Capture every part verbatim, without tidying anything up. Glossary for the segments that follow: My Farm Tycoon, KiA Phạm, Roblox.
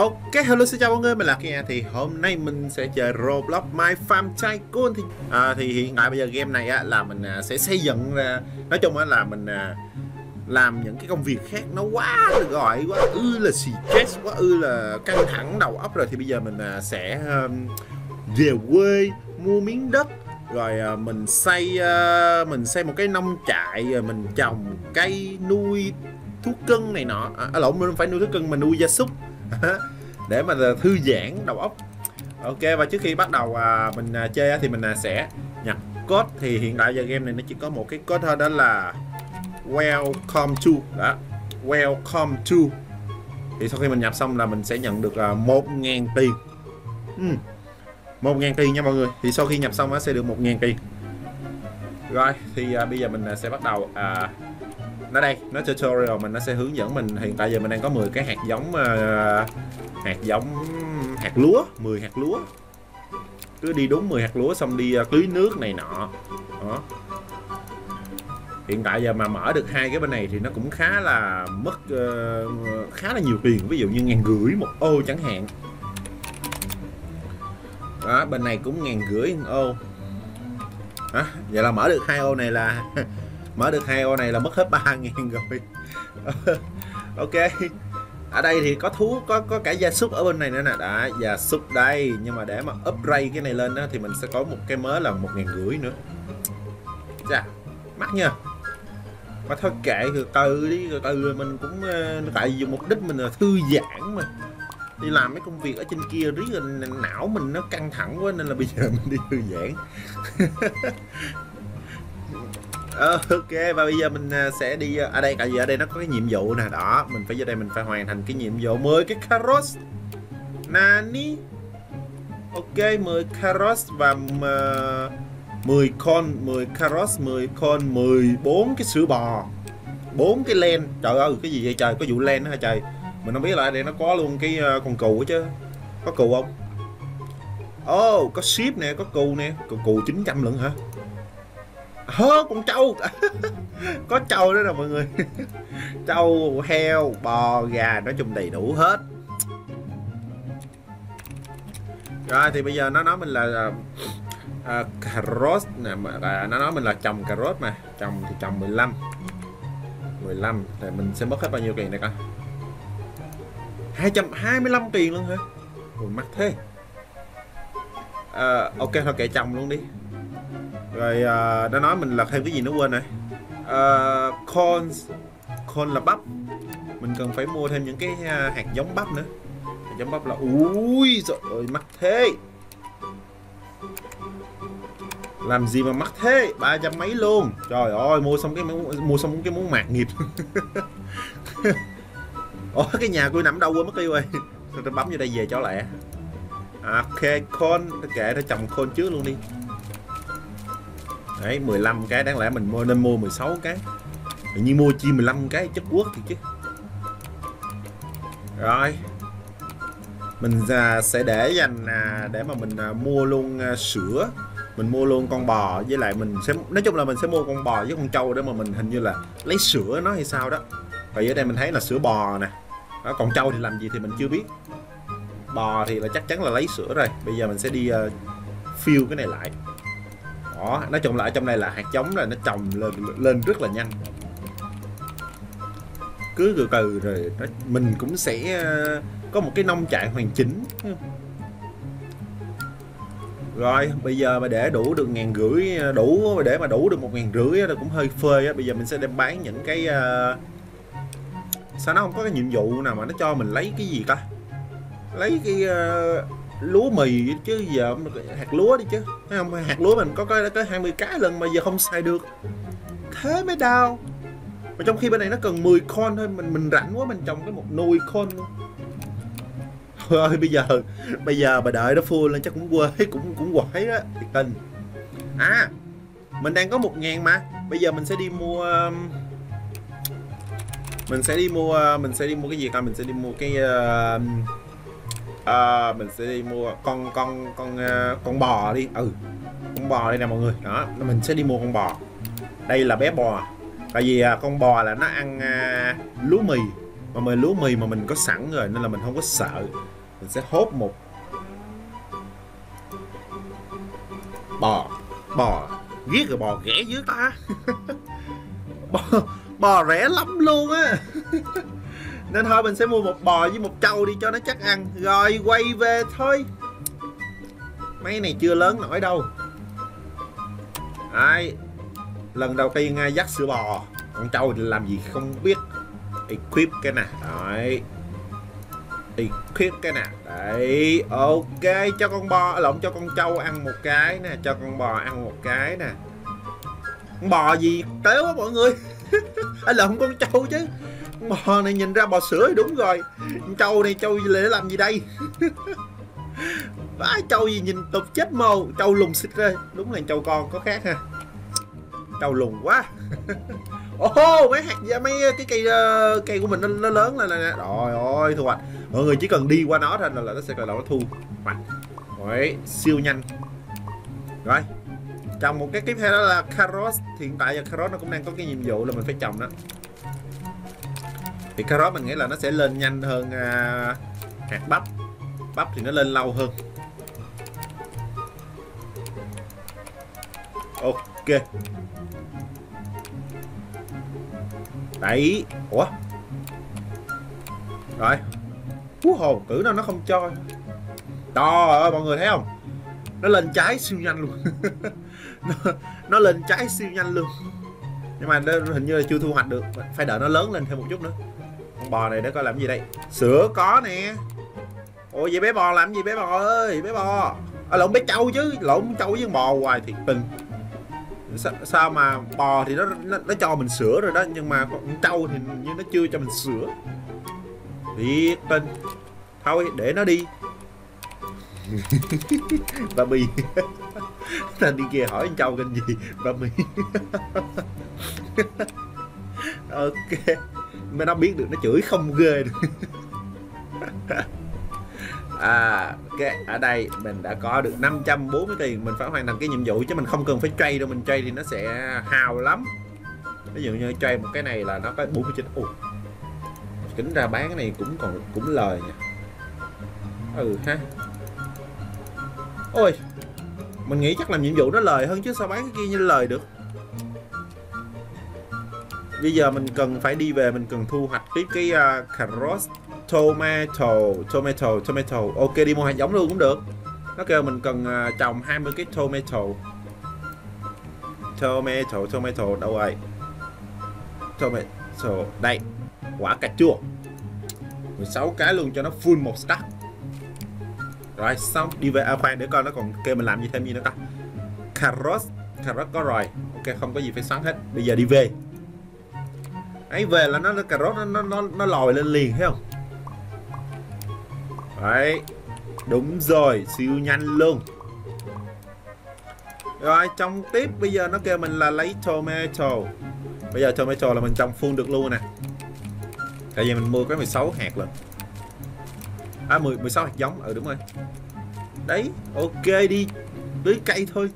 Ok, hello, xin chào mọi người, mình là Kia. Thì hôm nay mình sẽ chơi Roblox My Farm Tycoon. Thì, à, thì hiện tại bây giờ game này á, là mình à, sẽ xây dựng à, nói chung á, là mình à, làm những cái công việc khác nó quá được gọi, quá ư là stress, quá ư là căng thẳng đầu óc rồi. Thì bây giờ mình à, sẽ à, về quê mua miếng đất, rồi à, mình xây à, mình xây một cái nông trại, rồi mình trồng cây, nuôi thú cưng này nọ. À, lộn, mình không phải nuôi thú cưng mà nuôi gia súc để mà thư giãn đầu óc. Ok, và trước khi bắt đầu à, mình à, chơi thì mình à, sẽ nhập code. Thì hiện tại giờ game này nó chỉ có một cái code thôi, đó là welcome to đó. Welcome to. Thì sau khi mình nhập xong là mình sẽ nhận được à, một nghìn tiền. uhm. một nghìn tiền nha mọi người. Thì sau khi nhập xong á, sẽ được một nghìn tiền. Rồi, thì à, bây giờ mình à, sẽ bắt đầu. à, Nó đây, nó tutorial mình, nó sẽ hướng dẫn mình. Hiện tại giờ mình đang có mười cái hạt giống, uh, hạt giống, hạt lúa, mười hạt lúa. Cứ đi đúng mười hạt lúa xong đi uh, tưới nước này nọ. Đó. Hiện tại giờ mà mở được hai cái bên này thì nó cũng khá là mất, uh, khá là nhiều tiền. Ví dụ như ngàn rưỡi một ô chẳng hạn. Đó, bên này cũng ngàn rưỡi một ô. Đó, vậy là mở được hai ô này là... Mở được hai ô này là mất hết ba nghìn rồi. Ok. Ở đây thì có thú, có có cả gia súc ở bên này nữa nè. Đã, gia súc đây. Nhưng mà để mà upgrade cái này lên đó, thì mình sẽ có một cái mới là một nghìn năm trăm nữa. Chà, mắc nha. Mà thôi kệ, từ từ đi. Từ từ mình cũng... Tại vì mục đích mình là thư giãn mà. Đi làm mấy công việc ở trên kia riết là não mình nó căng thẳng quá, nên là bây giờ mình đi thư giãn. Ok, và bây giờ mình sẽ đi ở à đây, tại vì ở đây nó có cái nhiệm vụ nè. Đó, mình phải vô đây, mình phải hoàn thành cái nhiệm vụ mười cái carrot. Nani. Ok, mười carrot và mười con, mười carrot, mười con, mười bốn cái sữa bò, bốn cái len. Trời ơi, cái gì vậy trời, có vụ len nữa hả trời. Mình không biết là ở đây nó có luôn cái con cừu chứ. Có cừu không? Ồ, oh, có ship nè, có cừu nè. Cừu, cừu chín trăm lận hả? Hơ, con trâu. Có trâu đó nè mọi người. Trâu, heo, bò, gà, nói chung đầy đủ hết. Rồi thì bây giờ nó nói mình là à, cà rốt nè, à, nó nói mình là trồng cà rốt mà. Trồng thì trồng mười lăm mười lăm. Thì mình sẽ mất hết bao nhiêu tiền này coi. Hai trăm hai mươi lăm tiền luôn hả? Ôi mắc thế. à, Ok thôi kệ, trồng luôn đi. Rồi uh, nó nói mình là thêm cái gì nó quên rồi. uh, Corn. Corn là bắp. Mình cần phải mua thêm những cái uh, hạt giống bắp nữa. Hạt giống bắp là... Ui trời ơi mắc thế. Làm gì mà mắc thế, ba trăm mấy luôn. Trời ơi, mua xong cái mua xong cái muốn mạt nghiệp. Ủa cái nhà tôi nằm đâu quên mất tiêu rồi. Sao tôi bấm vô đây về cho lẹ. Ok, corn. Kệ, nó trồng corn trước luôn đi. Đấy, mười lăm cái, đáng lẽ mình mua nên mua mười sáu cái. Tự nhiên mua chia mười lăm cái chất quốc thì chứ. Rồi. Mình sẽ để dành để mà mình mua luôn sữa. Mình mua luôn con bò, với lại mình sẽ, nói chung là mình sẽ mua con bò với con trâu để mà mình hình như là lấy sữa nó hay sao đó. Và ở đây mình thấy là sữa bò nè. Đó, còn trâu thì làm gì thì mình chưa biết. Bò thì là chắc chắn là lấy sữa rồi. Bây giờ mình sẽ đi uh, fill cái này lại. Đó, nói chung là ở trong này là hạt giống là nó trồng lên, lên rất là nhanh. Cứ từ từ rồi nó, mình cũng sẽ có một cái nông trại hoàn chỉnh. Rồi bây giờ mà để đủ được ngàn rưỡi, đủ để mà đủ được một ngàn rưỡi là cũng hơi phê á. Bây giờ mình sẽ đem bán những cái uh... sao nó không có cái nhiệm vụ nào mà nó cho mình lấy cái gì ta, lấy cái uh... lúa mì chứ giờ hạt lúa đi chứ. Thấy không, hạt lúa mình có cái tới hai mươi cái lần mà giờ không xài được, thế mới đau. Mà trong khi bên này nó cần mười con thôi, mình mình rảnh quá mình trồng cái một nồi con luôn. Thôi ơi, bây giờ bây giờ bà đợi nó full lên chắc cũng quê, cũng cũng quẩy đó thiệt tình. À, mình đang có một nghìn mà. Bây giờ mình sẽ đi mua, mình sẽ đi mua mình sẽ đi mua cái gì ta? Mình sẽ đi mua cái uh, À, mình sẽ đi mua con con con con bò đi. Ừ, con bò đây nè mọi người. Đó, mình sẽ đi mua con bò. Đây là bé bò. Tại vì con bò là nó ăn uh, lúa mì. Mà mình lúa mì mà mình có sẵn rồi nên là mình không có sợ. Mình sẽ hốt một bò. Bò giết rồi, bò rẻ dữ ta. Bò, bò rẻ lắm luôn á. Nên thôi mình sẽ mua một bò với một trâu đi cho nó chắc ăn. Rồi quay về thôi. Mấy này chưa lớn nổi đâu. Ai lần đầu tiên ai dắt sữa bò. Con trâu thì làm gì không biết. Equip cái nè. Đấy, equip cái nè. Đấy, ok. Cho con bò, lộn cho con trâu ăn một cái nè. Cho con bò ăn một cái nè. Con bò gì téo quá mọi người. À, lộn con trâu chứ. Con bò này nhìn ra bò sữa đúng rồi. Con trâu này trâu để làm gì đây. Vãi, trâu gì nhìn tục chết mồ. Trâu lùn xịt ra. Đúng là trâu con có khác ha. Trâu lùn quá. Ô, oh, mấy hạt da mấy cái cây uh, cây của mình nó, nó lớn lên nè. Rồi ôi thu hoạch. Mọi người chỉ cần đi qua nó thôi là, là nó sẽ là nó thu hoạch. Rồi siêu nhanh. Rồi. Trồng một cái tiếp theo đó là cà rốt. Hiện tại giờ cà rốt nó cũng đang có cái nhiệm vụ là mình phải trồng đó. Thì cà rốt mình nghĩ là nó sẽ lên nhanh hơn uh, hạt bắp. Bắp thì nó lên lâu hơn. Ok. Đấy. Ủa. Rồi. Hú hồn cử nó nó không cho. Trời ơi mọi người thấy không. Nó lên trái siêu nhanh luôn. nó, nó lên trái siêu nhanh luôn. Nhưng mà nó hình như là chưa thu hoạch được. Phải đợi nó lớn lên thêm một chút nữa. Con bò này nó coi làm gì đây. Sữa có nè. Ôi vậy bé bò làm gì bé bò ơi. Bé bò. À, lộn bé trâu chứ. Lộn trâu với bò hoài thiệt tình. Sa sao mà bò thì nó, nó nó cho mình sữa rồi đó, nhưng mà con trâu thì như nó chưa cho mình sữa. Thì tên thôi để nó đi. Bà Bì. Ta đi kia hỏi con trâu kênh gì Bà Bì. Ok. Mà nó biết được nó chửi không ghê được. À, okay. Ở đây mình đã có được năm trăm bốn mươi tiền. Mình phải hoàn thành cái nhiệm vụ chứ mình không cần phải trade đâu. Mình trade thì nó sẽ hào lắm. Ví dụ như trade một cái này là nó có bốn mươi chín. Ui, tính ra bán cái này cũng còn cũng lời nha. Ừ ha. Ôi, mình nghĩ chắc làm nhiệm vụ nó lời hơn chứ sao bán cái kia như lời được. Bây giờ mình cần phải đi về. Mình cần thu hoạch tiếp cái uh, cà rốt. Tomato, tomato, tomato. Ok, đi mua hạt giống luôn cũng được. Nó kêu mình cần uh, trồng hai mươi cái tomato. Tomato, tomato, đâu rồi? Tomato, đây. Quả cà chua mười sáu cái luôn cho nó full một stack. Rồi, xong, đi về. À, khoan, để coi nó còn kêu mình làm gì thêm gì nữa ta. Cà rốt, cà rốt có rồi. Ok, không có gì phải sắn hết. Bây giờ đi về. Ấy, về là nó, nó cà rốt, nó, nó, nó lòi lên liền, thấy không? Đấy, đúng rồi, siêu nhanh luôn. Rồi, trong tiếp bây giờ nó kêu mình là lấy tomato. Bây giờ tomato là mình trồng full được luôn nè. Tại vì mình mua cái mười sáu hạt lần. À, mười, mười sáu hạt giống, ừ đúng rồi. Đấy, ok đi, lưới cây thôi.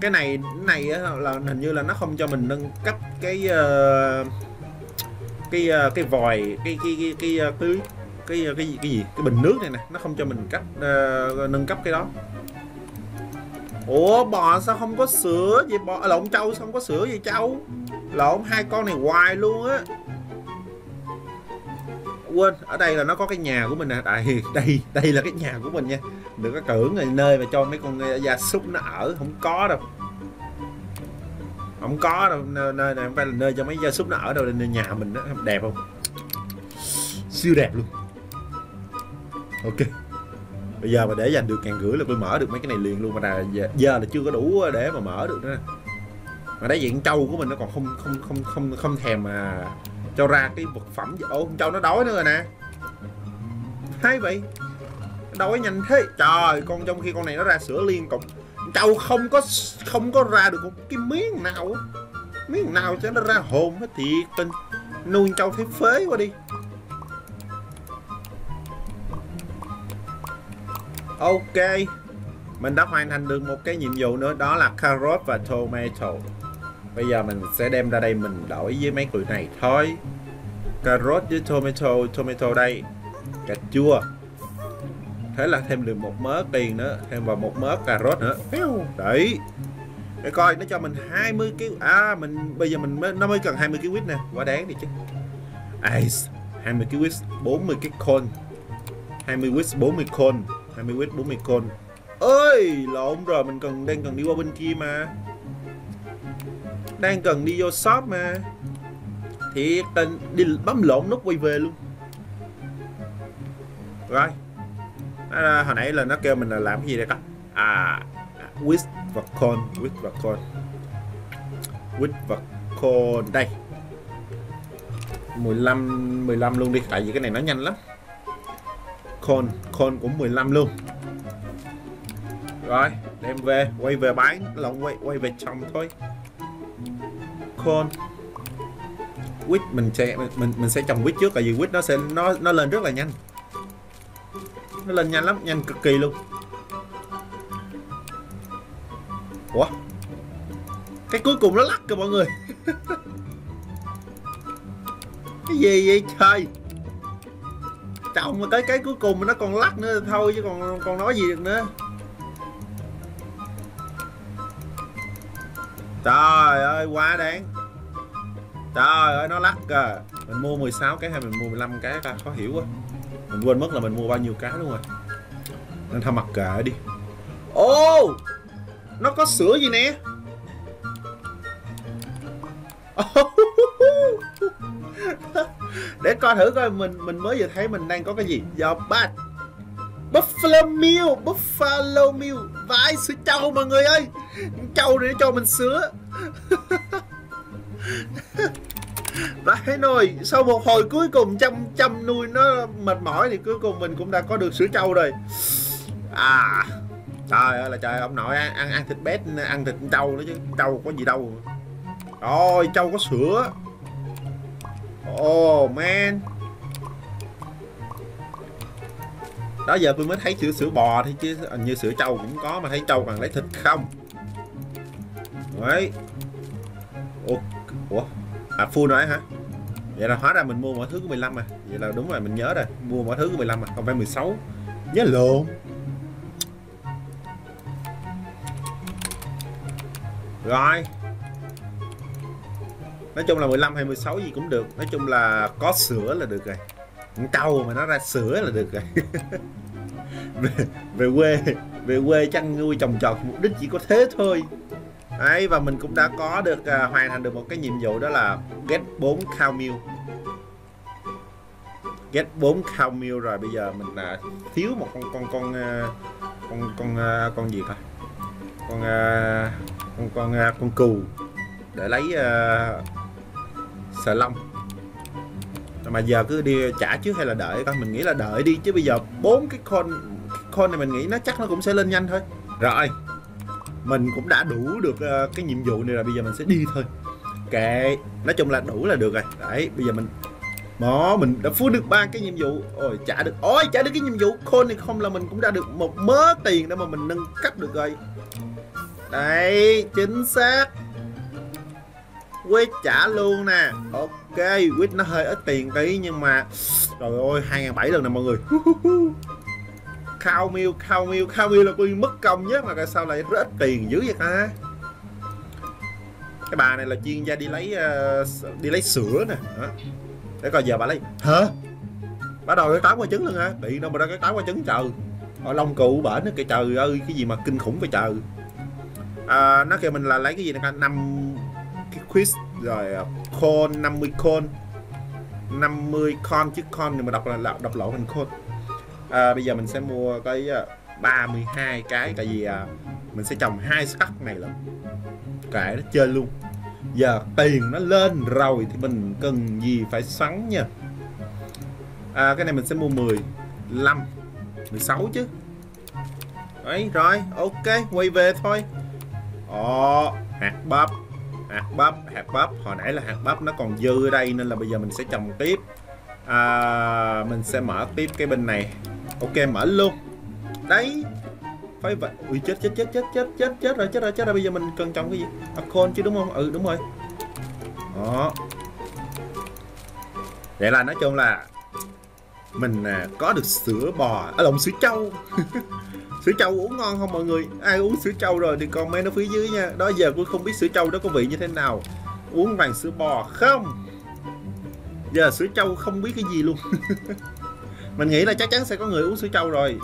Cái này, cái này là hình như là nó không cho mình nâng cấp cái... Uh, cái uh, cái vòi, cái cái cái cái, cái, cái Cái, cái cái gì cái bình nước này nè, nó không cho mình cách uh, nâng cấp cái đó. Ủa bò sao không có sữa vậy bò? À, lộn trâu sao không có sữa vậy trâu? Lộn hai con này hoài luôn á. Quên, ở đây là nó có cái nhà của mình nè. Đây đây đây là cái nhà của mình nha. Đừng có tưởng là nơi mà cho mấy con gia súc nó ở, không có đâu. Không có đâu, nơi này không phải là nơi cho mấy gia súc nó ở đâu, là nhà mình đó. Đẹp không? Siêu đẹp luôn. Ok. Bây giờ mà để dành được ngàn rưỡi là tôi mở được mấy cái này liền luôn. Mà là giờ là chưa có đủ để mà mở được nữa. Mà đấy diện trâu của mình nó còn không không không không không thèm mà cho ra cái vật phẩm. Ô, con trâu nó đói nữa rồi nè. Hay vậy. Đói nhanh thế. Trời, con trong khi con này nó ra sữa liên cục. Trâu không có không có ra được một cái miếng nào. Miếng nào cho nó ra hồn hết thiệt tình. Nuôi trâu thấy phế quá đi. Ok, mình đã hoàn thành được một cái nhiệm vụ nữa, đó là cà rốt và tomato. Bây giờ mình sẽ đem ra đây mình đổi với mấy tụi này thôi. cà rốt với tomato, tomato đây, cà chua. Thế là thêm được một mớ tiền nữa, thêm vào một mớ cà rốt nữa. Đấy. Để coi nó cho mình hai mươi kí. À mình bây giờ mình mới nó mới cần hai mươi kí quýt nè, quá đáng đi chứ. Ice, hai mươi kí quýt, bốn mươi cái con. hai mươi quýt bốn mươi con, hai mươi quýt bốn mươi con. Ơi, lộn rồi, mình cần đang cần đi qua bên kia mà. Đang cần đi vô shop mà. Thiệt tình đi bấm lộn nút quay về luôn. Rồi. À, hồi nãy là nó kêu mình là làm cái gì đây các? À, with và con, with và con, with và con đây. mười lăm mười lăm luôn đi, tại vì cái này nó nhanh lắm. Con, con cũng mười lăm luôn. Rồi, đem về, quay về bán, lộn quay quay về trồng thôi. Con quýt mình sẽ mình mình sẽ trồng quýt trước, tại vì quýt nó sẽ nó nó lên rất là nhanh. Nó lên nhanh lắm, nhanh cực kỳ luôn. Ủa? Cái cuối cùng nó lắc kìa mọi người. Cái gì vậy trời? Trồng mà tới cái cuối cùng mà nó còn lắc nữa thôi chứ còn còn nói gì được nữa. Trời ơi quá đáng. Trời ơi nó lắc kìa. Mình mua mười sáu cái hay mình mua mười lăm cái ta, khó hiểu quá. Mình quên mất là mình mua bao nhiêu cá luôn rồi. Nên thôi mặc kệ đi. Ô oh, nó có sữa gì nè. Oh. Để coi thử coi mình mình mới vừa thấy mình đang có cái gì. Giờ bát Buffalo Milk, Buffalo Milk. Vãi sữa trâu mọi người ơi. Trâu này nó cho mình sữa. Vãi nồi, sau một hồi cuối cùng chăm chăm nuôi nó mệt mỏi thì cuối cùng mình cũng đã có được sữa trâu rồi. À trời ơi là trời, ông nội ăn ăn thịt bét, ăn thịt trâu nữa chứ trâu có gì đâu. Rồi trâu có sữa. Oh man. Đó giờ tôi mới thấy sữa sữa bò thì chứ hình như sữa trâu cũng có, mà thấy trâu còn lấy thịt không. Đấy. Ủa. À full rồi hả? Vậy là hóa ra mình mua mọi thứ của mười lăm mà. Vậy là đúng rồi, mình nhớ rồi. Mua mọi thứ của mười lăm mà, không phải mười sáu. Nhớ lộn. Rồi. Nói chung là mười lăm hay mười sáu gì cũng được. Nói chung là có sữa là được rồi. Trâu mà nó ra sữa là được rồi. về, về quê, về quê chăn nuôi trồng trọt mục đích chỉ có thế thôi. Đấy, và mình cũng đã có được uh, hoàn thành được một cái nhiệm vụ, đó là get bốn cow meal. Get bốn cow meal rồi, bây giờ mình uh, thiếu một con con con uh, con con uh, con gì coi. Con uh, con con uh, con cừu để lấy uh, sợi lông. Mà giờ cứ đi trả trước hay là đợi coi, mình nghĩ là đợi đi chứ bây giờ bốn cái con con này mình nghĩ nó chắc nó cũng sẽ lên nhanh thôi. Rồi. Mình cũng đã đủ được uh, cái nhiệm vụ này rồi, bây giờ mình sẽ đi thôi. Kệ, nói chung là đủ là được rồi. Đấy, bây giờ mình Đó, mình đã full được ba cái nhiệm vụ. Ôi, trả được, ôi, trả được cái nhiệm vụ con này không là mình cũng đã được một mớ tiền để mà mình nâng cấp được rồi. Đấy, chính xác. Quýt trả luôn nè. Ok, quýt nó hơi ít tiền tí nhưng mà trời ơi, hai ngàn bảy trăm lần nè mọi người. Cow meal, cow meal, cow meal là quy mất công nhất mà tại sao lại rất ít tiền dữ vậy ta? Cái bà này là chuyên gia đi lấy uh, đi lấy sữa nè. Đó. Để coi giờ bà lấy. Hả? Bà đòi cái tám quả trứng luôn hả? Điện đâu mà ra cái tám quả trứng trời. Ở lông cụ bển nó kìa trời ơi, cái gì mà kinh khủng vậy trời. À, nó kêu mình là lấy cái gì nè, năm cái quiz rồi con năm mươi con. năm mươi con chứ con thì mà đọc là đọc lộn thành con. À, bây giờ mình sẽ mua cái ba mươi hai cái, tại vì à, mình sẽ trồng hai sắc này lắm. Kệ nó chơi luôn. Giờ tiền nó lên rồi thì mình cần gì phải xoắn nha. À, cái này mình sẽ mua mười lăm, mười sáu chứ. Đấy rồi, ok, quay về thôi. Ồ, hạt bắp, hạt bắp, hạt bắp. Hồi nãy là hạt bắp nó còn dư ở đây nên là bây giờ mình sẽ trồng tiếp. À, mình sẽ mở tiếp cái bên này. Ok, mở luôn. Đấy. Phải vậy. Ui chết chết chết chết chết chết chết rồi, chết rồi, chết rồi. Bây giờ mình cần trồng cái gì? À, con chứ đúng không? Ừ đúng rồi. Đó. Vậy là nói chung là mình có được sữa bò, à lộn sữa trâu. Sữa trâu uống ngon không mọi người? Ai uống sữa trâu rồi thì comment ở phía dưới nha. Đó giờ cũng không biết sữa trâu đó có vị như thế nào. Uống bằng sữa bò không? Giờ sữa trâu không biết cái gì luôn. Mình nghĩ là chắc chắn sẽ có người uống sữa trâu rồi.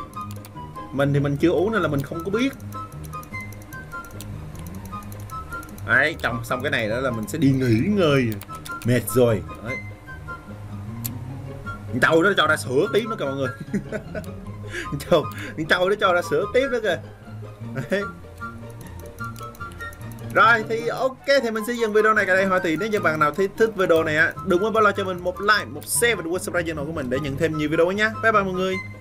Mình thì mình chưa uống nên là mình không có biết. Đấy, trồng xong cái này đó là mình sẽ đi nghỉ ngơi. Mệt rồi. Đấy. Trâu nó cho ra sữa tiếp nữa kìa mọi người. Trâu, trâu nó cho ra sữa tiếp nữa kìa. Đấy. Rồi thì ok, thì mình sẽ dừng video này cả đây thôi. Thì nếu như bạn nào thích thích video này á, đừng quên bỏ lại cho mình một like, một share và đừng quên subscribe channel của mình để nhận thêm nhiều video nhé. Bye bye mọi người.